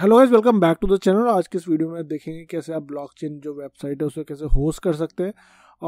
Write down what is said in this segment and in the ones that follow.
Hello guys, welcome back to the channel. आज के इस वीडियो में देखेंगे कैसे आप ब्लॉकचेन जो वेबसाइट है उसे कैसे होस्ट कर सकते हैं।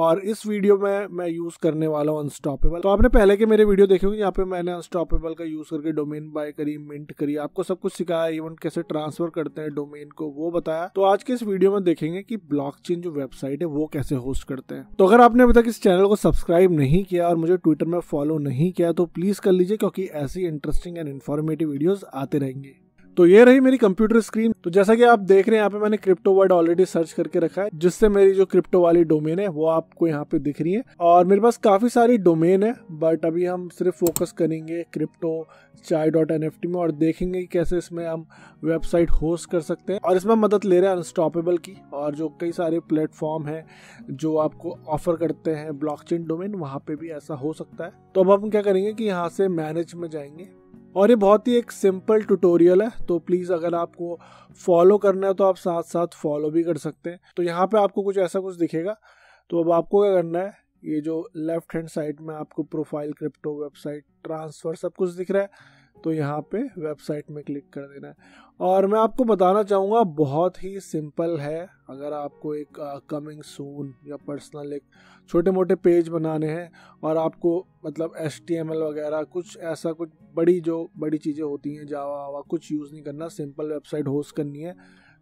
और इस वीडियो में मैं यूज़ करने वाला हूँ अनस्टॉपेबल। तो आपने पहले के मेरे वीडियो देखे होंगे, यहाँ पे मैंने अनस्टॉपेबल का यूज़ करके डोमेन बाय करी, मिंट करी, आपको सब कुछ सिखाया, इवन कैसे ट्रांसफर करते हैं डोमेन को वो बताया। तो आज के इस वीडियो में देखेंगे कि ब्लॉकचेन जो वेबसाइट है वो कैसे होस्ट करते हैं। तो अगर आपने अभी तक इस चैनल को सब्सक्राइब नहीं किया और मुझे ट्विटर में फॉलो नहीं किया तो प्लीज़ कर लीजिए, क्योंकि ऐसी इंटरेस्टिंग एंड इन्फॉर्मेटिव वीडियोज़ आते रहेंगे। तो ये रही मेरी कंप्यूटर स्क्रीन। तो जैसा कि आप देख रहे हैं, यहाँ पे मैंने क्रिप्टो वर्ड ऑलरेडी सर्च करके रखा है, जिससे मेरी जो क्रिप्टो वाली डोमेन है वो आपको यहाँ पे दिख रही है। और मेरे पास काफ़ी सारी डोमेन है, बट अभी हम सिर्फ फोकस करेंगे CryptooChai.nft में और देखेंगे कैसे इसमें हम वेबसाइट होस्ट कर सकते हैं। और इसमें मदद ले रहे हैं अनस्टॉपेबल की, और जो कई सारे प्लेटफॉर्म हैं जो आपको ऑफर करते हैं ब्लॉकचेन डोमेन, वहाँ पर भी ऐसा हो सकता है। तो अब हम क्या करेंगे कि यहाँ से मैनेज में जाएंगे, और ये बहुत ही एक सिंपल ट्यूटोरियल है, तो प्लीज़ अगर आपको फॉलो करना है तो आप साथ साथ फॉलो भी कर सकते हैं। तो यहाँ पे आपको कुछ ऐसा कुछ दिखेगा। तो अब आपको क्या करना है, ये जो लेफ्ट हैंड साइड में आपको प्रोफाइल, क्रिप्टो, वेबसाइट, ट्रांसफ़र सब कुछ दिख रहा है, तो यहाँ पे वेबसाइट में क्लिक कर देना है। और मैं आपको बताना चाहूँगा बहुत ही सिंपल है। अगर आपको एक कमिंग सून या पर्सनल एक छोटे मोटे पेज बनाने हैं और आपको मतलब HTML वगैरह कुछ ऐसा कुछ बड़ी चीज़ें होती हैं, जावा कुछ यूज़ नहीं करना, सिंपल वेबसाइट होस्ट करनी है,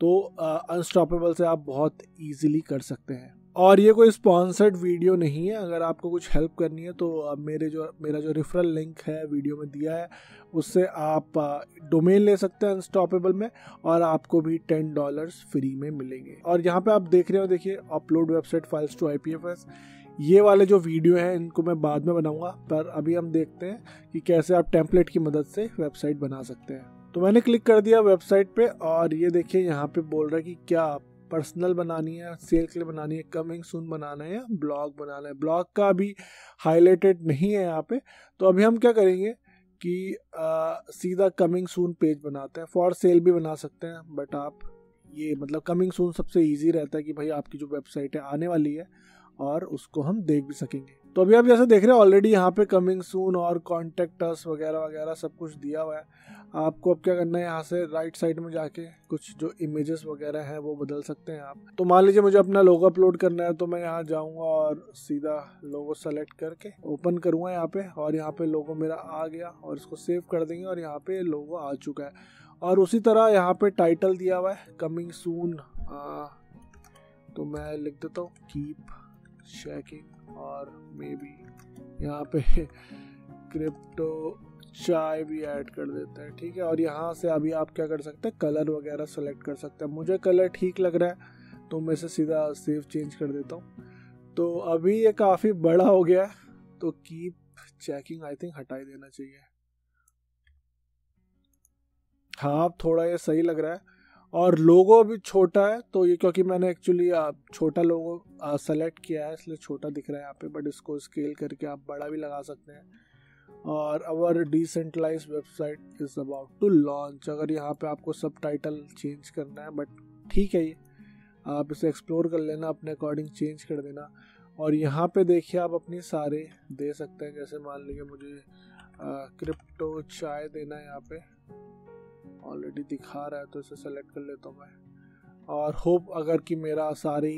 तो अनस्टॉपेबल से आप बहुत ईजिली कर सकते हैं। और ये कोई स्पॉन्सर्ड वीडियो नहीं है। अगर आपको कुछ हेल्प करनी है तो मेरा जो रेफरल लिंक है वीडियो में दिया है, उससे आप डोमेन ले सकते हैं अनस्टॉपेबल में, और आपको भी $10 फ्री में मिलेंगे। और यहाँ पे आप देख रहे हो, देखिए, upload website files to IPFS। ये वाले जो वीडियो हैं इनको मैं बाद में बनाऊँगा, पर अभी हम देखते हैं कि कैसे आप टेम्पलेट की मदद से वेबसाइट बना सकते हैं। तो मैंने क्लिक कर दिया वेबसाइट पर, और ये देखिए यहाँ पर बोल रहा है कि क्या आप पर्सनल बनानी है, सेल के लिए बनानी है, कमिंग सून बनाना है, या ब्लॉग बनाना है। ब्लॉग का भी हाईलाइटेड नहीं है यहाँ पे। तो अभी हम क्या करेंगे कि सीधा कमिंग सून पेज बनाते हैं। फॉर सेल भी बना सकते हैं, बट आप ये मतलब कमिंग सून सबसे इजी रहता है कि भाई आपकी जो वेबसाइट है आने वाली है और उसको हम देख भी सकेंगे। तो अभी आप जैसे देख रहे हैं ऑलरेडी यहाँ पे कमिंग सून और कॉन्टेक्ट अस वगैरह वगैरह सब कुछ दिया हुआ है। आपको अब क्या करना है, यहाँ से राइट साइड में जाके कुछ जो इमेजेस वगैरह हैं वो बदल सकते हैं आप। तो मान लीजिए मुझे अपना लोगो अपलोड करना है, तो मैं यहाँ जाऊँगा और सीधा लोगो सेलेक्ट करके ओपन करूँगा यहाँ पे, और यहाँ पे लोगो मेरा आ गया और इसको सेव कर देंगे, और यहाँ पे लोगो आ चुका है। और उसी तरह यहाँ पे टाइटल दिया हुआ है कमिंग सून, तो मैं लिख देता हूँ कीप चेकिंग, और मे बी यहाँ पे CryptooChai भी ऐड कर देते हैं, ठीक है। और यहाँ से अभी आप क्या कर सकते हैं, कलर वगैरह सेलेक्ट कर सकते हैं। मुझे कलर ठीक लग रहा है तो मैं इसे सीधा सेव चेंज कर देता हूँ। तो अभी ये काफ़ी बड़ा हो गया है, तो कीप चेकिंग आई थिंक हटा ही देना चाहिए। हाँ, आप थोड़ा ये सही लग रहा है। और लोगो भी छोटा है, तो ये क्योंकि मैंने एक्चुअली छोटा लोगो सेलेक्ट किया है इसलिए छोटा दिख रहा है यहाँ पे, बट इसको स्केल करके आप बड़ा भी लगा सकते हैं। और our decentralize website is about to launch, अगर यहाँ पे आपको सब टाइटल चेंज करना है, बट ठीक है, ये आप इसे एक्सप्लोर कर लेना, अपने अकॉर्डिंग चेंज कर देना। और यहाँ पर देखिए आप अपने सारे दे सकते हैं, जैसे मान लीजिए मुझे CryptooChai देना है, यहाँ पर ऑलरेडी दिखा रहा है तो इसे सेलेक्ट कर लेता हूँ मैं। और होप अगर कि मेरा सारी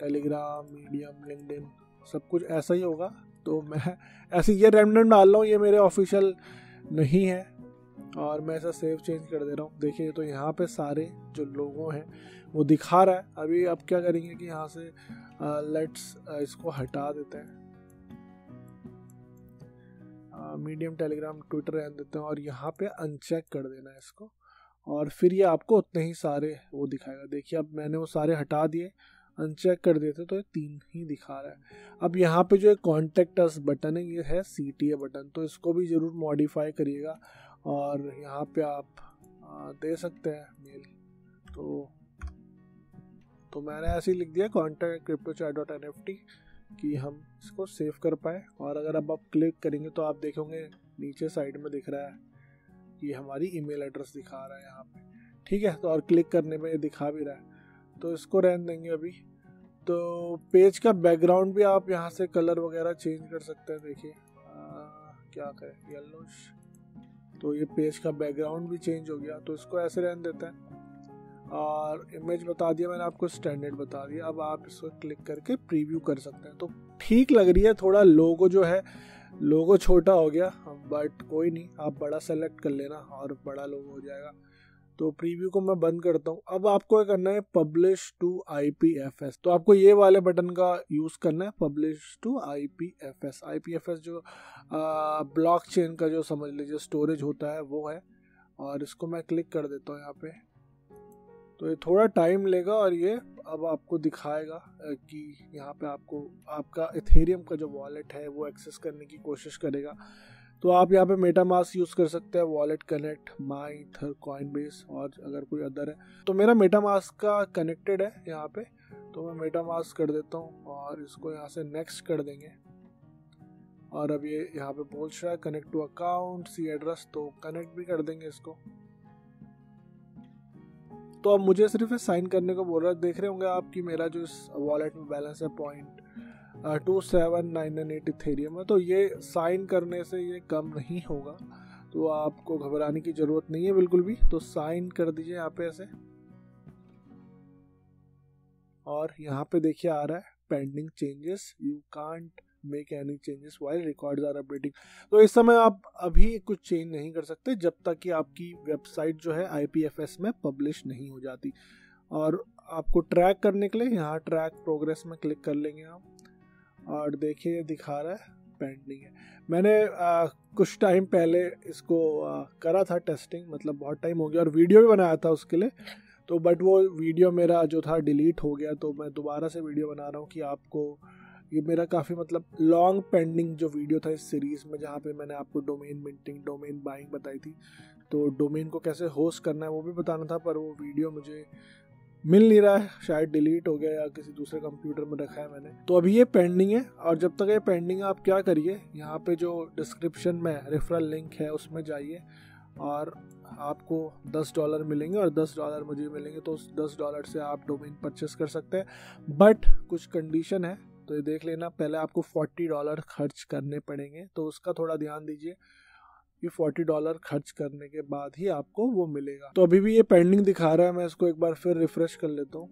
टेलीग्राम, मीडियम, लिंक्डइन सब कुछ ऐसा ही होगा, तो मैं ऐसे ये रैंडम डाल रहा हूँ, ये मेरे ऑफिशियल नहीं है। और मैं ऐसा सेव चेंज कर दे रहा हूँ, देखिए तो यहाँ पे सारे जो लोगो हैं वो दिखा रहा है। अभी आप क्या करेंगे कि यहाँ से लेट्स इसको हटा देते हैं, मीडियम, टेलीग्राम, ट्विटर रहने देते हैं, और यहाँ पे अनचेक कर देना है इसको, और फिर ये आपको उतने ही सारे वो दिखाएगा। देखिए अब मैंने वो सारे हटा दिए, अनचेक कर देते तो ये 3 ही दिखा रहा है। अब यहाँ पे जो कॉन्टेक्ट अस बटन है, ये है CTA बटन, तो इसको भी ज़रूर मॉडिफाई करिएगा। और यहाँ पे आप दे सकते हैं मेल, तो मैंने ऐसे ही लिख दिया कॉन्टेक्ट CryptooChai.nft कि हम इसको सेव कर पाए। और अगर अब आप क्लिक करेंगे तो आप देखोगे नीचे साइड में दिख रहा है कि हमारी ईमेल एड्रेस दिखा रहा है यहाँ पे, ठीक है। तो और क्लिक करने पे ये दिखा भी रहा है, तो इसको रहने देंगे अभी। तो पेज का बैकग्राउंड भी आप यहाँ से कलर वगैरह चेंज कर सकते हैं। देखिए क्या करें, येलोश तो ये पेज का बैकग्राउंड भी चेंज हो गया, तो इसको ऐसे रहने देते हैं। और इमेज बता दिया मैंने आपको, स्टैंडर्ड बता दिया। अब आप इसको क्लिक करके प्रीव्यू कर सकते हैं। तो ठीक लग रही है, थोड़ा लोगो जो है लोगो छोटा हो गया, बट कोई नहीं, आप बड़ा सेलेक्ट कर लेना और बड़ा लोगो हो जाएगा। तो प्रीव्यू को मैं बंद करता हूँ। अब आपको क्या करना है, पब्लिश टू IPFS। तो आपको ये वाले बटन का यूज़ करना है, पब्लिश टू IPFS। IPFS जो ब्लॉकचेन का जो समझ लीजिए स्टोरेज होता है वो है, और इसको मैं क्लिक कर देता हूँ यहाँ पे। तो ये थोड़ा टाइम लेगा और ये अब आपको दिखाएगा कि यहाँ पे आपको आपका इथेरियम का जो वॉलेट है वो एक्सेस करने की कोशिश करेगा। तो आप यहाँ पे मेटामास्क यूज़ कर सकते हैं, वॉलेट कनेक्ट, माइथर, कॉइनबेस और अगर कोई अदर है। तो मेरा मेटामास्क का कनेक्टेड है यहाँ पे, तो मैं मेटामास्क कर देता हूँ और इसको यहाँ से नेक्स्ट कर देंगे। और अब ये यहाँ पे बोल रहा है connect to account C address, तो कनेक्ट भी कर देंगे इसको। तो अब मुझे सिर्फ साइन करने को बोल रहा है। देख रहे होंगे आप कि मेरा जो इस वॉलेट में बैलेंस है 0.27998 इथेरियम है, तो ये साइन करने से ये कम नहीं होगा, तो आपको घबराने की ज़रूरत नहीं है बिल्कुल भी। तो साइन कर दीजिए यहाँ पे ऐसे, और यहाँ पे देखिए आ रहा है pending changes, you can't make any changes while records are updating. तो इस समय आप अभी कुछ चेंज नहीं कर सकते जब तक कि आपकी वेबसाइट जो है IPFS में पब्लिश नहीं हो जाती। और आपको ट्रैक करने के लिए यहाँ ट्रैक प्रोग्रेस में क्लिक कर लेंगे आप, और देखिए दिखा रहा है पेंडिंग है। मैंने कुछ टाइम पहले इसको करा था टेस्टिंग, मतलब बहुत टाइम हो गया, और वीडियो भी बनाया था उसके लिए, तो बट वो वीडियो मेरा जो था डिलीट हो गया। तो मैं दोबारा से वीडियो बना रहा हूँ कि आपको ये मेरा काफ़ी मतलब लॉन्ग पेंडिंग जो वीडियो था इस सीरीज़ में, जहाँ पे मैंने आपको डोमेन मिंटिंग, डोमेन बाइंग बताई थी, तो डोमेन को कैसे होस्ट करना है वो भी बताना था, पर वो वीडियो मुझे मिल नहीं रहा है, शायद डिलीट हो गया या किसी दूसरे कंप्यूटर में रखा है मैंने। तो अभी ये पेंडिंग है, और जब तक ये पेंडिंग है आप क्या करिए, यहाँ पर जो डिस्क्रिप्शन में रेफरल लिंक है उसमें जाइए और आपको $10 मिलेंगे, और $10 मुझे मिलेंगे। तो उस $10 से आप डोमेन परचेस कर सकते हैं, बट कुछ कंडीशन है, तो ये देख लेना। पहले आपको $40 खर्च करने पड़ेंगे, तो उसका थोड़ा ध्यान दीजिए कि $40 खर्च करने के बाद ही आपको वो मिलेगा। तो अभी भी ये पेंडिंग दिखा रहा है, मैं इसको एक बार फिर रिफ़्रेश कर लेता हूँ।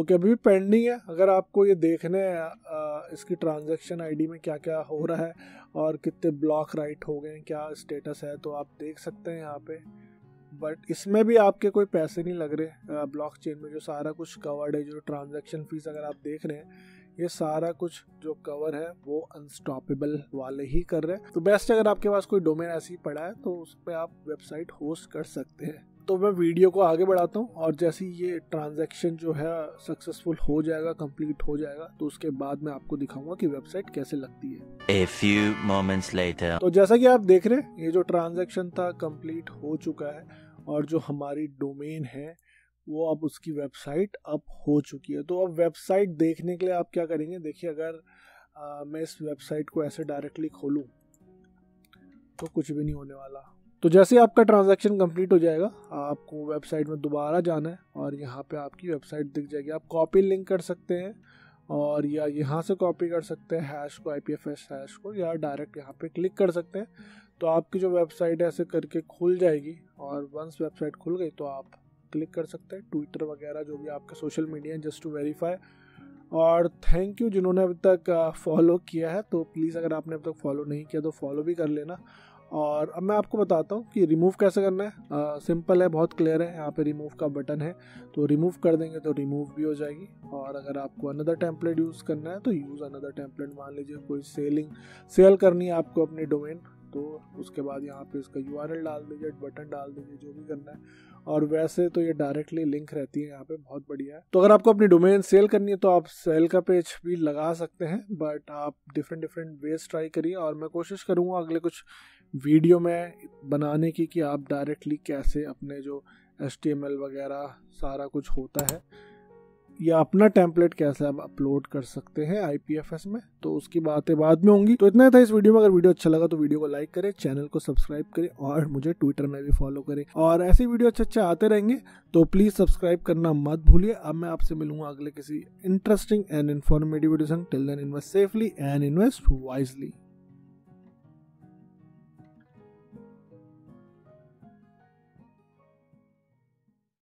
ओके, अभी भी पेंडिंग है। अगर आपको ये देखने इसकी ट्रांजैक्शन आईडी में क्या क्या हो रहा है और कितने ब्लॉक राइट हो गए, क्या स्टेटस है, तो आप देख सकते हैं यहाँ पे। बट इसमें भी आपके कोई पैसे नहीं लग रहे, ब्लॉकचेन में जो सारा कुछ कवर्ड है, जो ट्रांजैक्शन फीस अगर आप देख रहे हैं, ये सारा कुछ जो कवर है वो अनस्टॉपेबल वाले ही कर रहे हैं। तो बेस्ट अगर आपके पास कोई डोमेन ऐसी पड़ा है तो उस पर आप वेबसाइट होस्ट कर सकते हैं। तो मैं वीडियो को आगे बढ़ाता हूँ, और जैसे ही ये ट्रांजैक्शन जो है सक्सेसफुल हो जाएगा, कंप्लीट हो जाएगा, तो उसके बाद मैं आपको दिखाऊंगा कि वेबसाइट कैसे लगती है। A few moments later. तो जैसा कि आप देख रहे हैं, ये जो ट्रांजैक्शन था कंप्लीट हो चुका है, और जो हमारी डोमेन है वो अब उसकी वेबसाइट अप हो चुकी है। तो अब वेबसाइट देखने के लिए आप क्या करेंगे, देखिए अगर मैं इस वेबसाइट को ऐसे डायरेक्टली खोलूँ तो कुछ भी नहीं होने वाला। तो जैसे आपका ट्रांजैक्शन कंप्लीट हो जाएगा, आपको वेबसाइट में दोबारा जाना है, और यहाँ पे आपकी वेबसाइट दिख जाएगी। आप कॉपी लिंक कर सकते हैं, और या यहाँ से कॉपी कर सकते हैं हैश को, IPFS हैश को, या डायरेक्ट यहाँ पे क्लिक कर सकते हैं। तो आपकी जो वेबसाइट ऐसे करके खुल जाएगी, और वंस वेबसाइट खुल गई तो आप क्लिक कर सकते हैं ट्विटर वगैरह जो भी आपके सोशल मीडिया है, जस्ट टू वेरीफाई। और थैंक यू जिन्होंने अभी तक फॉलो किया है, तो प्लीज़ अगर आपने अब तक फॉलो नहीं किया तो फॉलो भी कर लेना। और अब मैं आपको बताता हूँ कि रिमूव कैसे करना है। सिंपल है, बहुत क्लियर है, यहाँ पे रिमूव का बटन है, तो रिमूव कर देंगे तो रिमूव भी हो जाएगी। और अगर आपको अनदर टेम्पलेट यूज़ करना है तो यूज़ अनदर टेम्पलेट। मान लीजिए कोई सेल करनी है आपको अपनी डोमेन, तो उसके बाद यहाँ पे इसका URL डाल दीजिए, बटन डाल दीजिए, जो भी करना है। और वैसे तो ये डायरेक्टली लिंक रहती है यहाँ पे, बहुत बढ़िया है। तो अगर आपको अपनी डोमेन सेल करनी है तो आप सेल का पेज भी लगा सकते हैं, बट आप डिफरेंट वेज ट्राई करिए। और मैं कोशिश करूँगा अगले कुछ वीडियो में बनाने की कि आप डायरेक्टली कैसे अपने जो HTML वगैरह सारा कुछ होता है या अपना टेम्पलेट कैसे आप अपलोड कर सकते हैं IPFS में, तो उसकी बातें बाद में होंगी। तो इतना था इस वीडियो में। अगर वीडियो अच्छा लगा तो वीडियो को लाइक करें, चैनल को सब्सक्राइब करें, और मुझे ट्विटर में भी फॉलो करें। और ऐसे वीडियो अच्छे आते रहेंगे, तो प्लीज़ सब्सक्राइब करना मत भूलिए। अब मैं आपसे मिलूंगा अगले किसी इंटरेस्टिंग एंड इन्फॉर्मेटिव वीडियो संग। Till then invest safely and invest wisely.